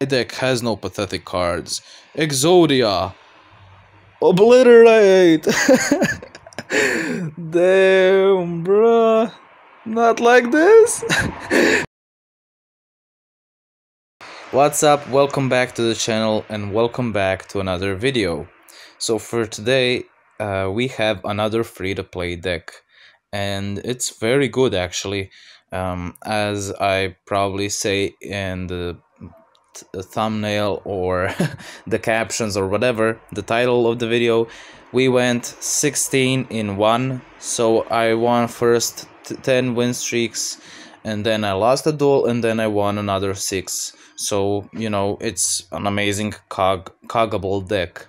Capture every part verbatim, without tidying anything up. My deck has no pathetic cards. Exodia Obliterate. Damn, bruh. Not like this. What's up? Welcome back to the channel and welcome back to another video. So for today, uh, we have another free-to-play deck. And it's very good, actually. Um, as I probably say in the a thumbnail or the captions or whatever, the title of the video, we went sixteen in one. So I won first ten win streaks, and then I lost a duel, and then I won another six. So, you know, it's an amazing cog coggable deck.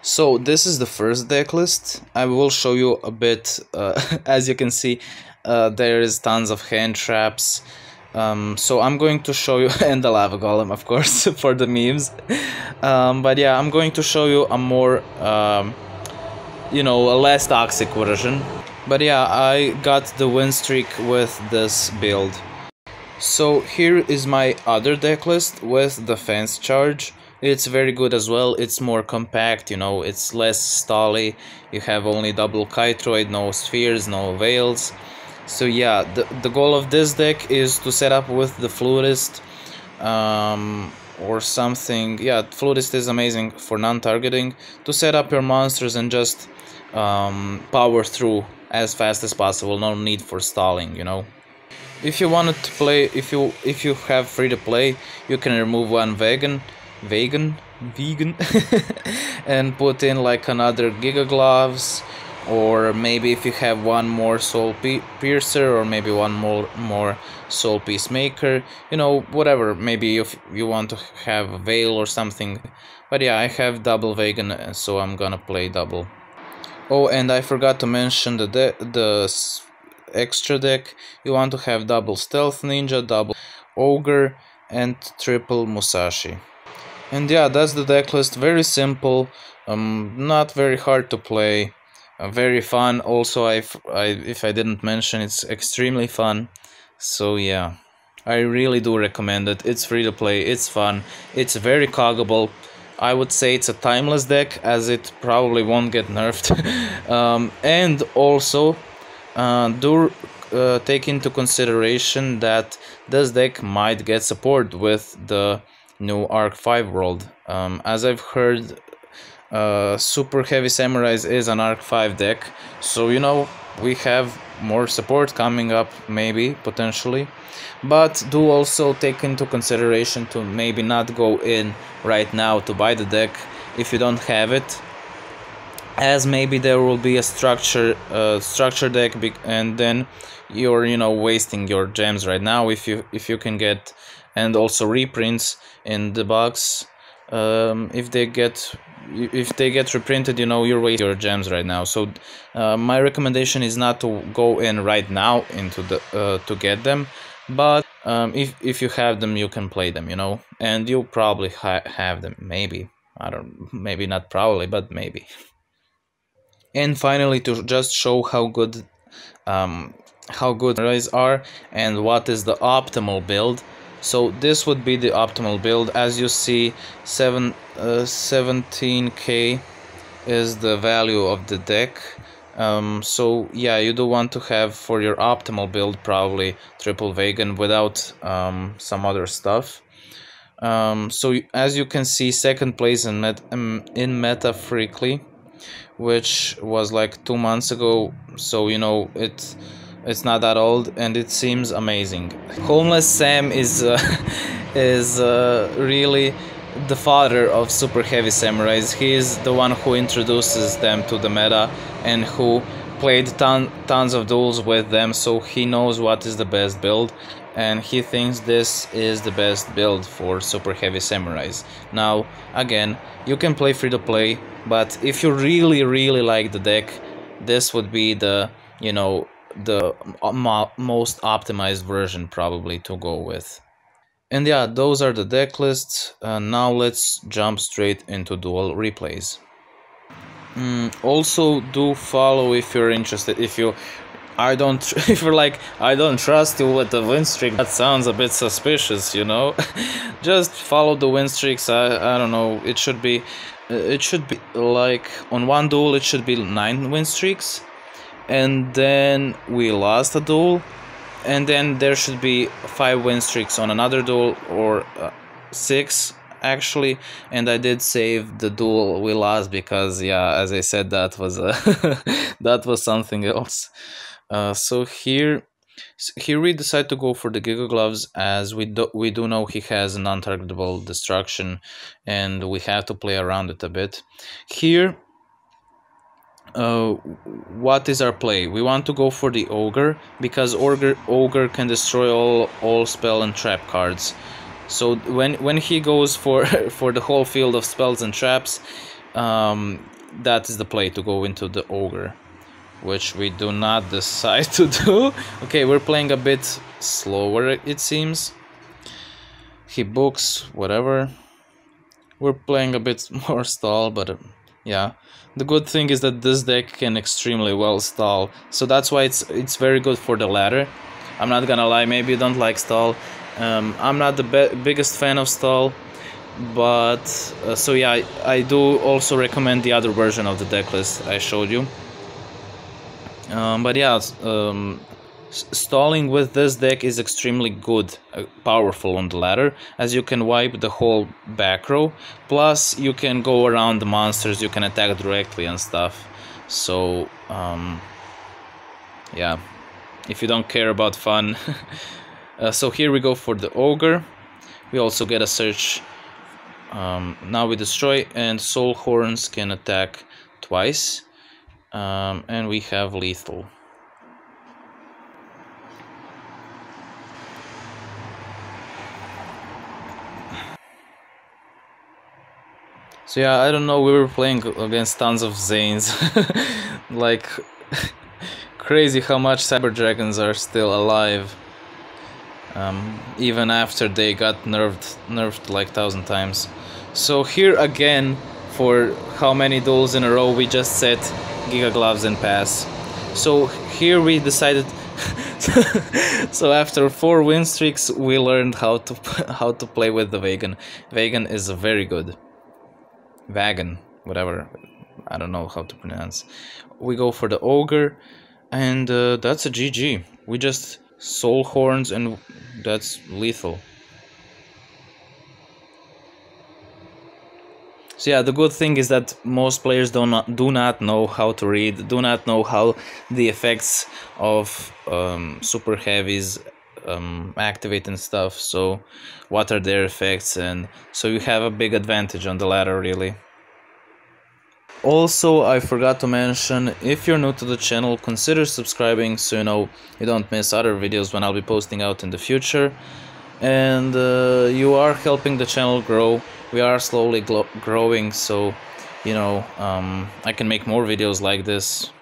So this is the first deck list. I will show you a bit. Uh, as you can see, uh, there is tons of hand traps. Um, so I'm going to show you, and the lava golem, of course, for the memes. Um, but yeah, I'm going to show you a more, um, you know, a less toxic version. But yeah, I got the win streak with this build. So here is my other deck list with the fence charge. It's very good as well. It's more compact, you know, it's less stally. You have only double Kytroid, no spheres, no veils. So yeah, the, the goal of this deck is to set up with the Flutist um, or something. Yeah, Flutist is amazing for non-targeting, to set up your monsters and just um, power through as fast as possible, no need for stalling, you know. If you wanted to play, if you if you have free to play, you can remove one Vegan, Vegan, Vegan, and put in like another Giga Gloves. Or maybe if you have one more Soul Piercer, or maybe one more more Soul Peacemaker, you know, whatever. Maybe if you want to have a Veil or something. But yeah, I have double Vegan, so I'm gonna play double. Oh, and I forgot to mention the de the extra deck. You want to have double Stealth Ninja, double Ogre, and triple Musashi. And yeah, that's the deck list. Very simple, um, not very hard to play. Very fun. Also, I, I, if I didn't mention, it's extremely fun. So yeah, I really do recommend it. It's free to play, it's fun, it's very coggable. I would say it's a timeless deck, as it probably won't get nerfed. um, and also, uh, do uh, take into consideration that this deck might get support with the new Arc five world. Um, as I've heard, Uh, Super Heavy Samurai is an Arc five deck, so you know, we have more support coming up, maybe, potentially. But do also take into consideration to maybe not go in right now to buy the deck if you don't have it, as maybe there will be a structure uh, structure deck, and then you're, you know, wasting your gems right now if you if you can get, and also reprints in the box. Um, if they get if they get reprinted, you know, you're wasting your gems right now. So uh, my recommendation is not to go in right now into the uh, to get them, but um, if if you have them, you can play them, you know, and you probably ha have them, maybe, I don't, maybe not probably, but maybe. And finally, to just show how good um, how good rays are and what is the optimal build. So this would be the optimal build. As you see, seven, uh, seventeen K is the value of the deck. Um, so yeah, you do want to have for your optimal build probably triple Vegan without um, some other stuff. Um, so as you can see, second place in, met um, in meta freakly, which was like two months ago. So, you know, it's... It's not that old, and it seems amazing. Homeless Sam is uh, is uh, really the father of Super Heavy Samurai. He is the one who introduces them to the meta and who played ton tons of duels with them, so he knows what is the best build, and he thinks this is the best build for Super Heavy Samurai. Now, again, you can play free-to-play, but if you really, really like the deck, this would be the, you know, the most optimized version probably to go with. And yeah, those are the deck lists. Uh, now let's jump straight into dual replays. Mm, also do follow if you're interested, if you I don't, if you're like, I don't trust you with the win streak, that sounds a bit suspicious, you know. Just follow the win streaks. I, I don't know, it should be, it should be like, on one duel it should be nine win streaks, and then we lost a duel, and then there should be five win streaks on another duel, or uh, six actually. And I did save the duel we lost because, yeah, as I said, that was a that was something else. Uh, so here, here we decide to go for the Giga Gloves, as we do we do know he has non-targetable destruction, and we have to play around it a bit. Here, uh, what is our play? We want to go for the Ogre, because Ogre Ogre can destroy all all spell and trap cards. So when when he goes for for the whole field of spells and traps, um, that is the play, to go into the Ogre, which we do not decide to do. Okay, we're playing a bit slower, it seems. He books, whatever. We're playing a bit more stall, but uh, yeah. The good thing is that this deck can extremely well stall, so that's why it's it's very good for the ladder. I'm not gonna lie, maybe you don't like stall. Um, I'm not the be biggest fan of stall, but uh, so yeah, I, I do also recommend the other version of the deck list I showed you. Um, but yeah, um, stalling with this deck is extremely good, uh, powerful on the ladder, as you can wipe the whole back row, plus you can go around the monsters, you can attack directly and stuff. So um, yeah, if you don't care about fun. Uh, so here we go for the Ogre. We also get a search. Um, now we destroy, and Soul Horns can attack twice, um, and we have lethal. So yeah, I don't know. We were playing against tons of Zanes, like crazy how much Cyber Dragons are still alive. Um, even after they got nerfed, nerfed like a thousand times. So here again, for how many duels in a row, we just set Giga Gloves and pass. So here we decided. So after four win streaks, we learned how to how to play with the Vagan. Vagan is very good. Vagan, whatever, I don't know how to pronounce. We go for the Ogre, and uh, that's a G G. We just Soul Horns, and that's lethal. So yeah, the good thing is that most players do not do not know how to read, do not know how the effects of um, super heavies um, activate and stuff. So what are their effects, and so you have a big advantage on the ladder, really. Also, I forgot to mention, if you're new to the channel, consider subscribing so you know you don't miss other videos when I'll be posting out in the future. And uh, you are helping the channel grow. We are slowly growing, so you know, um, I can make more videos like this.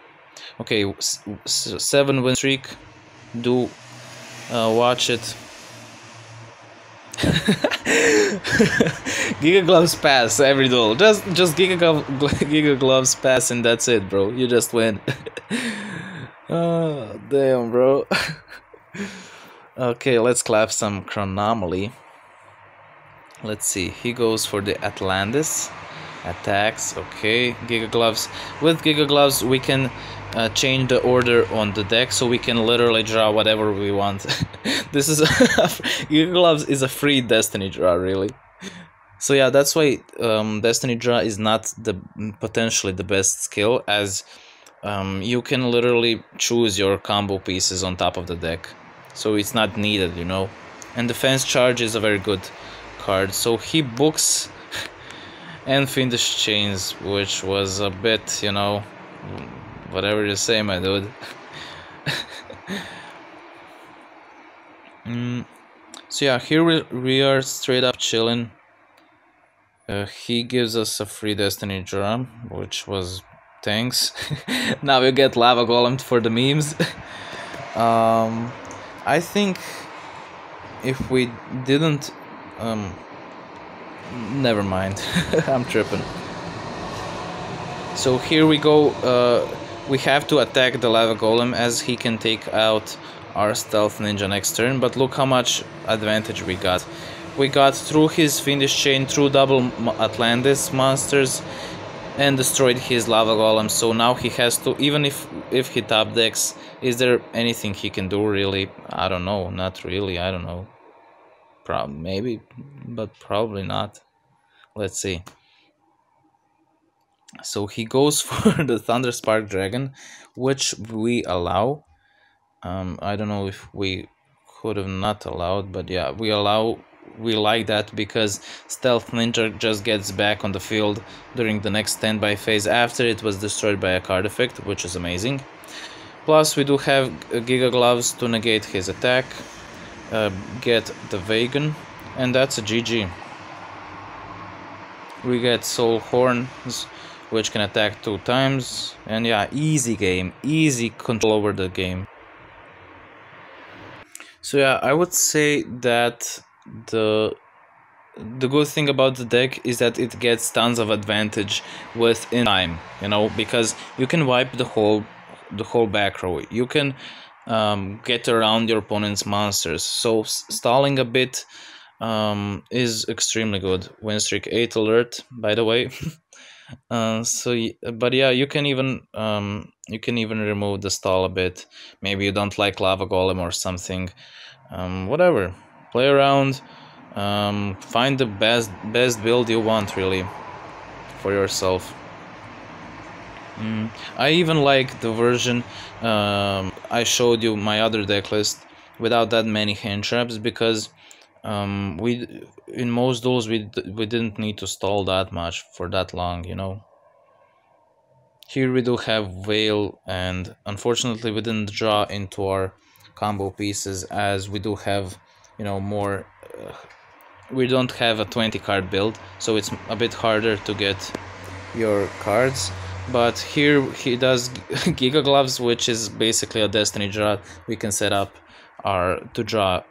Okay, s s seven win streak. Do uh, watch it. Giga Gloves pass every duel. Just just Giga, Glo Giga Gloves pass, and that's it, bro. You just win. Oh, damn, bro. Okay, let's clap some Chronomaly. Let's see. He goes for the Atlantis. Attacks. Okay, Giga Gloves. With Giga Gloves, we can uh, change the order on the deck, so we can literally draw whatever we want. This is Giga Gloves is a free Destiny draw, really. So yeah, that's why um, Destiny draw is not the potentially the best skill, as um, you can literally choose your combo pieces on top of the deck, so it's not needed, you know. And Defense Charge is a very good card. So he books and Fiendish Chains, which was a bit, you know, whatever you say, my dude. mm. So yeah, here we, we are straight up chilling. Uh, he gives us a free Destiny drum, which was thanks. Now we get Lava Golem for the memes. um, I think if we didn't... Um, Never mind, I'm tripping. So here we go. Uh, We have to attack the Lava Golem as he can take out our Stealth Ninja next turn, but look how much advantage we got. We got through his Fiendish Chain, through double Atlantis monsters, and destroyed his Lava Golem. So now he has to, even if if he top decks, is there anything he can do really? I don't know, not really, I don't know. Probably, maybe, but probably not. Let's see. So he goes for the Thunderspark Dragon, which we allow. Um, I don't know if we could have not allowed, but yeah, we allow. We like that because Stealth Ninja just gets back on the field during the next standby phase after it was destroyed by a card effect, which is amazing. Plus, we do have Giga Gloves to negate his attack, uh, get the Vagan, and that's a G G. We get Soul Horns, which can attack two times, and yeah, easy game, easy control over the game. So yeah, I would say that the the good thing about the deck is that it gets tons of advantage within time, you know, because you can wipe the whole the whole back row, you can um, get around your opponent's monsters, so stalling a bit um, is extremely good. Winstreak eight alert, by the way. Uh, so, but yeah, you can even um, you can even remove the stall a bit. Maybe you don't like Lava Golem or something, um, whatever. Play around, um, find the best best build you want really for yourself. Mm. I even like the version um, I showed you my other deck list without that many hand traps, because um, we in most duels we we didn't need to stall that much for that long, you know. Here we do have Veil, and unfortunately we didn't draw into our combo pieces as we do have, you know, more uh, we don't have a twenty card build, so it's a bit harder to get your cards. But here he does Giga Gloves, which is basically a Destiny draw. We can set up our to draw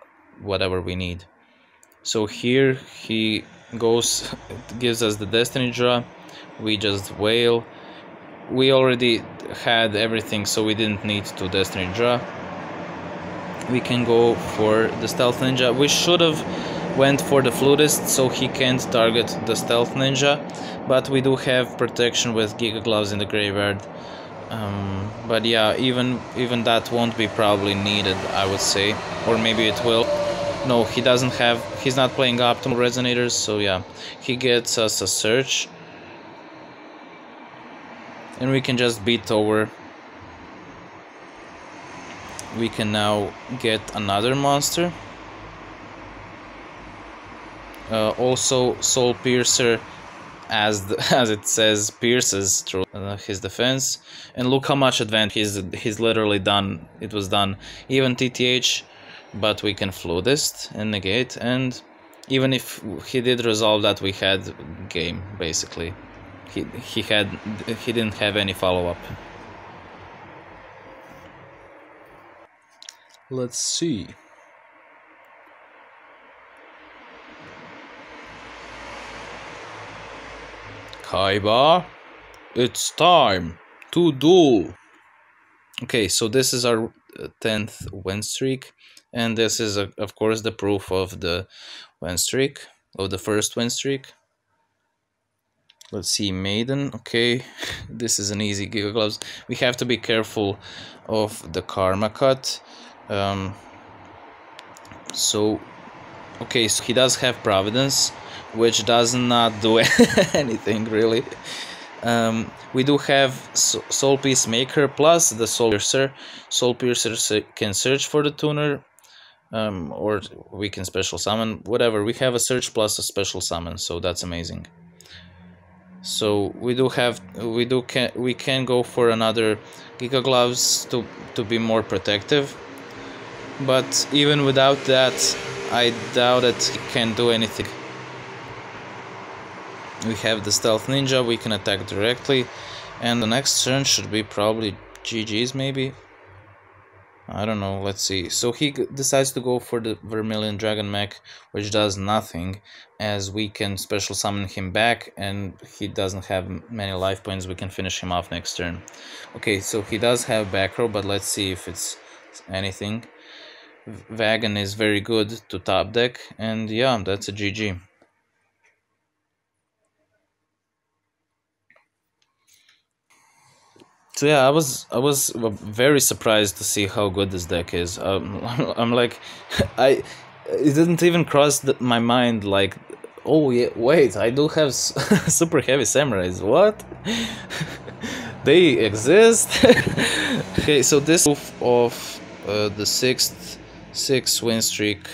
whatever we need. So here he goes, gives us the Destiny draw, we just Wail. We already had everything, so we didn't need to Destiny draw. We can go for the Stealth Ninja. We should have went for the Flutist, so he can't target the Stealth Ninja, but we do have protection with Giga Gloves in the graveyard. Um, but yeah, even even that won't be probably needed, I would say, or maybe it will. No, he doesn't have. He's not playing Optimal Resonators, so yeah, he gets us a Search, and we can just beat over. We can now get another monster. Uh, also, Soul Piercer, as the, as it says, pierces through uh, his defense. And look how much advantage he's, he's literally done. It was done. Even T T H, but we can Flutist and negate. And even if he did resolve that, we had game basically. He he had he didn't have any follow up. Let's see. Kaiba, it's time to duel. Okay, so this is our tenth win streak, and this is, uh, of course, the proof of the win streak, of the first win streak. Let's see, Maiden. Okay, this is an easy Giga Gloves. We have to be careful of the Karma Cut. Um, so, okay, so he does have Providence, which does not do anything really. Um, we do have Soul Peacemaker plus the Soul Piercer. Soul Piercer can search for the tuner, um, or we can special summon, whatever. We have a search plus a special summon, so that's amazing. So we do have we do can we can go for another Giga Gloves to to be more protective. But even without that, I doubt that he can do anything. We have the Stealth Ninja, we can attack directly, and the next turn should be probably G G's maybe. I don't know, let's see. So he decides to go for the Vermillion Dragon Mech, which does nothing, as we can special summon him back, and he doesn't have many life points. We can finish him off next turn. Okay, so he does have back row, but let's see if it's anything. Wagon is very good to top deck, and yeah, that's a G G. So yeah, I was I was very surprised to see how good this deck is. Um, I'm like, I it didn't even cross the, my mind. Like, oh yeah, wait, I do have super heavy samurais. What? They exist? Okay, so this move of uh, the sixth six win streak,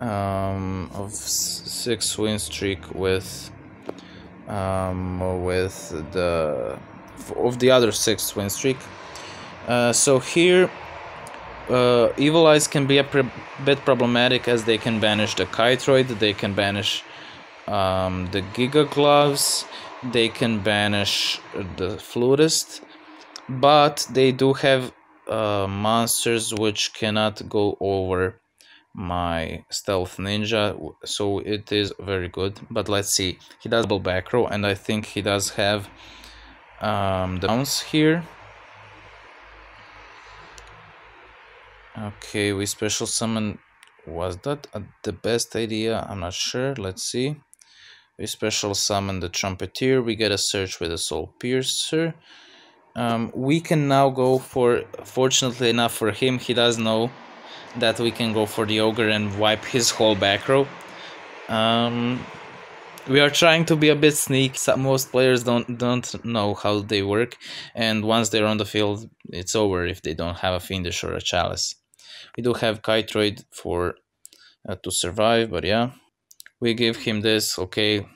um, of six win streak with, um, with the. of the other sixth win streak. Uh, so here uh, Evil Eyes can be a bit problematic, as they can banish the Kytroid, they can banish um, the Giga Gloves, they can banish the Flutist, but they do have uh, monsters which cannot go over my Stealth Ninja, so it is very good. But let's see, he does double back row, and I think he does have um the bounce here. Okay, we special summon. Was that uh, the best idea? I'm not sure. Let's see. We special summon the Trumpeter, we get a search with a Soul Piercer. Um we can now go for, fortunately enough for him, he does know that we can go for the Ogre and wipe his whole back row. um We are trying to be a bit sneaky. Most players don't don't know how they work, and once they're on the field, it's over if they don't have a Fiendish or a Chalice. We do have Kytroid for uh, to survive, but yeah, we give him this. Okay,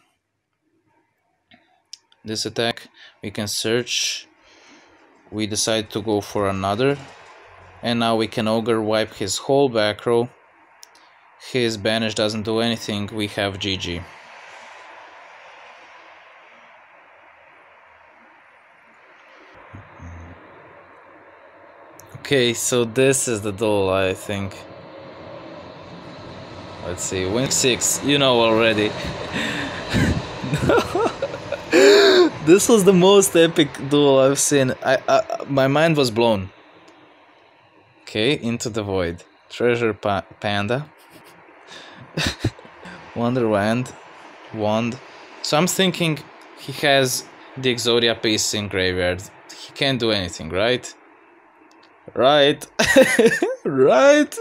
this attack, we can search. We decide to go for another, and now we can Ogre wipe his whole back row. His banish doesn't do anything. We have G G. Okay, so this is the duel, I think. Let's see, win six, you know already. This was the most epic duel I've seen. I, I my mind was blown. Okay, into the void, treasure pa panda, wonder wand, wand. So I'm thinking he has the Exodia piece in graveyard. He can't do anything, right? Right, right.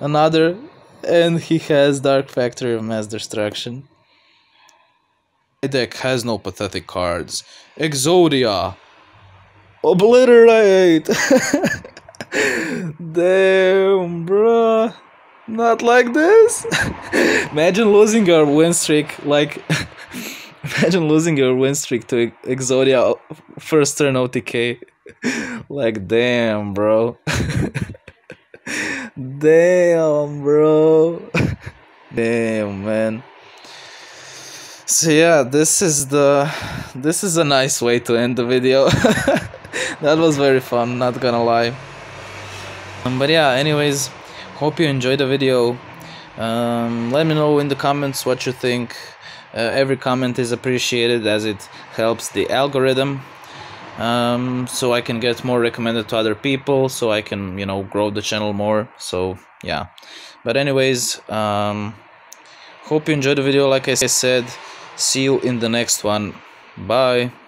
Another, and he has Dark Factory of Mass Destruction. My deck has no pathetic cards. Exodia Obliterate. Damn, bro. Not like this. Imagine losing your win streak like. Imagine losing your win streak to Exodia first turn O T K. Like, damn, bro. Damn, bro. Damn, man. So yeah, this is the this is a nice way to end the video. That was very fun, not gonna lie. Um, but yeah, anyways, hope you enjoyed the video. Um, let me know in the comments what you think. Uh, every comment is appreciated, as it helps the algorithm, um, so I can get more recommended to other people, so I can, you know, grow the channel more. So yeah, but anyways, um, hope you enjoyed the video. Like I said, see you in the next one. Bye.